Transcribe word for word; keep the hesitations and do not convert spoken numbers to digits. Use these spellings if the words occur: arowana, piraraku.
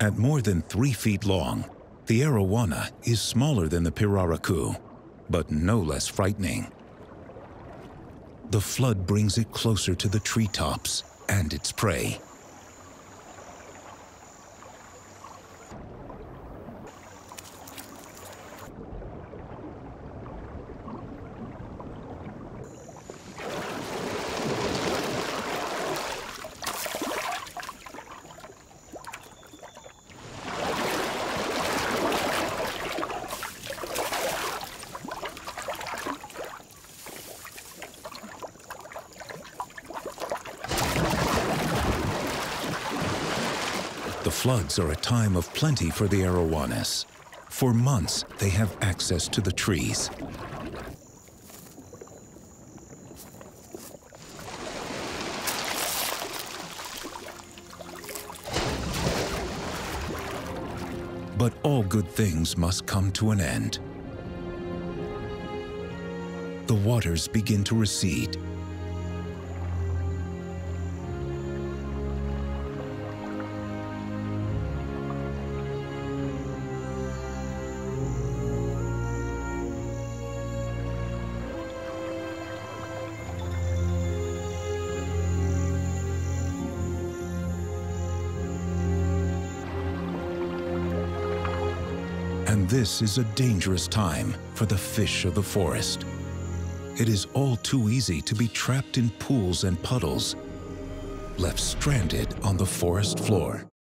At more than three feet long, the arowana is smaller than the piraraku, but no less frightening. The flood brings it closer to the treetops and its prey. The floods are a time of plenty for the arowanas. For months, they have access to the trees. But all good things must come to an end. The waters begin to recede. And this is a dangerous time for the fish of the forest. It is all too easy to be trapped in pools and puddles, left stranded on the forest floor.